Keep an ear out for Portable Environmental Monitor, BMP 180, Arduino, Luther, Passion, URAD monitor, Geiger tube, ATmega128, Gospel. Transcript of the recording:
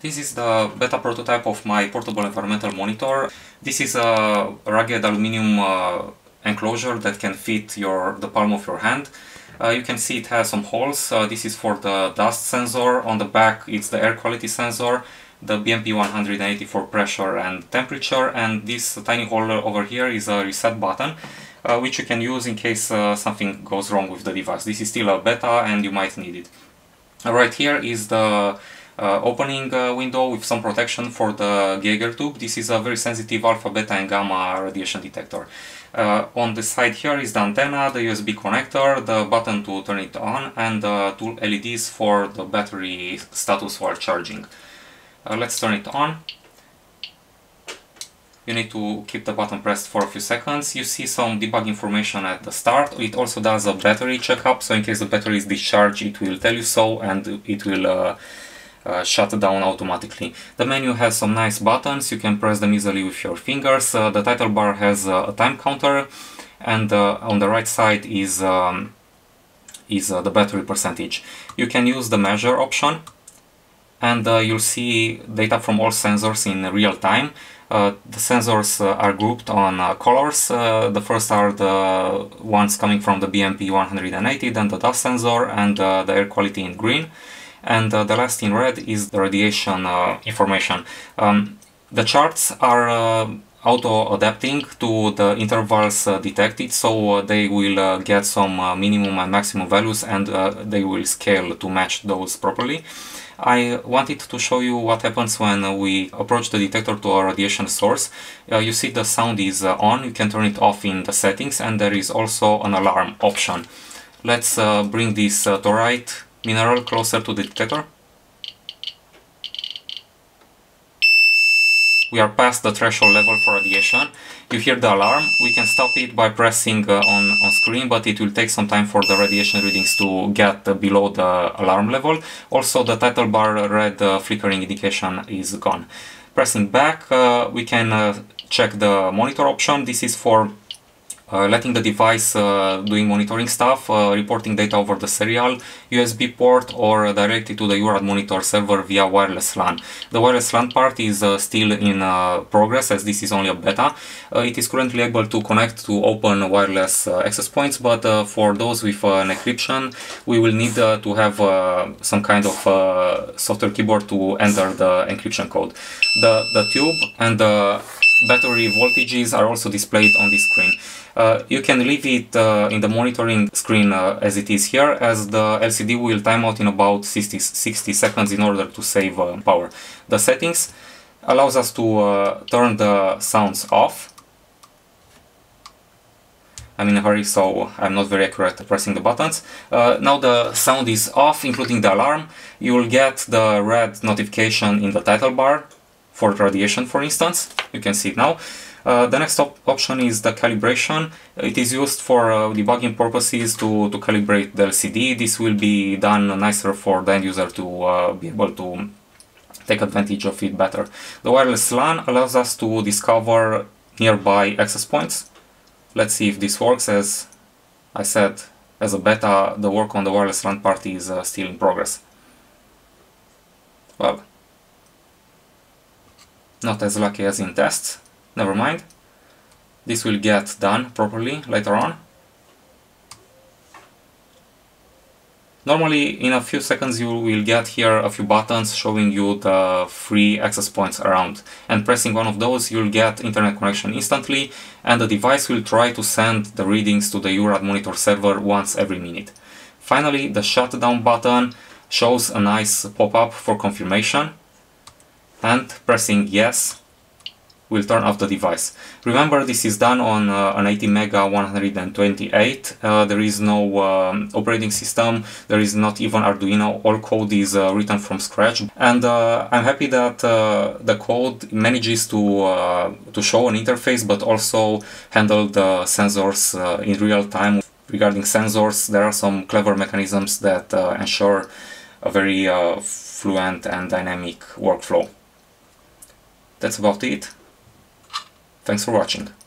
This is the beta prototype of my portable environmental monitor. This is a rugged aluminium enclosure that can fit the palm of your hand. You can see it has some holes. This is for the dust sensor. On the back it's the air quality sensor, the BMP 180 for pressure and temperature, and this tiny hole over here is a reset button, which you can use in case something goes wrong with the device. This is still a beta and you might need it. Right here is the opening window with some protection for the Geiger tube. This is a very sensitive alpha, beta and gamma radiation detector. On the side here is the antenna, the USB connector, the button to turn it on, and two LEDs for the battery status while charging. Let's turn it on. You need to keep the button pressed for a few seconds. You see some debug information at the start. It also does a battery checkup, so in case the battery is discharged it will tell you so, and it will shut down automatically. The menu has some nice buttons. You can press them easily with your fingers. The title bar has a time counter, and on the right side is the battery percentage. You can use the measure option, and you'll see data from all sensors in real time. The sensors are grouped on colors. The first are the ones coming from the BMP 180, then the dust sensor and the air quality in green. And the last in red is the radiation information. The charts are auto-adapting to the intervals detected, so they will get some minimum and maximum values, and they will scale to match those properly. I wanted to show you what happens when we approach the detector to a radiation source. You see the sound is on. You can turn it off in the settings, and there is also an alarm option. Let's bring this torite mineral closer to the detector. We are past the threshold level for radiation. You hear the alarm. We can stop it by pressing on screen, but it will take some time for the radiation readings to get below the alarm level. Also, the title bar red flickering indication is gone. Pressing back, we can check the monitor option. This is for letting the device doing monitoring stuff, reporting data over the serial USB port, or directly to the URAD monitor server via wireless LAN. The wireless LAN part is still in progress, as this is only a beta. It is currently able to connect to open wireless access points, but for those with an encryption, we will need to have some kind of software keyboard to enter the encryption code. The tube and the battery voltages are also displayed on this screen. You can leave it in the monitoring screen as it is here, as the LCD will time out in about 60 seconds in order to save power. The settings allows us to turn the sounds off. I'm in a hurry, so I'm not very accurate at pressing the buttons. Now the sound is off, including the alarm. You will get the red notification in the title bar for radiation, for instance. You can see it now. The next option is the calibration. It is used for debugging purposes to calibrate the LCD. This will be done nicer for the end user to be able to take advantage of it better. The wireless LAN allows us to discover nearby access points. Let's see if this works. As I said, as a beta, the work on the wireless LAN part is still in progress. Well, not as lucky as in tests. Never mind, this will get done properly later on. Normally in a few seconds you will get here a few buttons showing you the free access points around, and pressing one of those you'll get internet connection instantly, and the device will try to send the readings to the URAD monitor server once every minute. Finally, the shutdown button shows a nice pop-up for confirmation, and pressing yes will turn off the device. Remember, this is done on an ATmega128. There is no operating system, there is not even Arduino. All code is written from scratch, and I'm happy that the code manages to show an interface but also handle the sensors in real time. Regarding sensors, there are some clever mechanisms that ensure a very fluent and dynamic workflow. That's about it. Thanks for watching.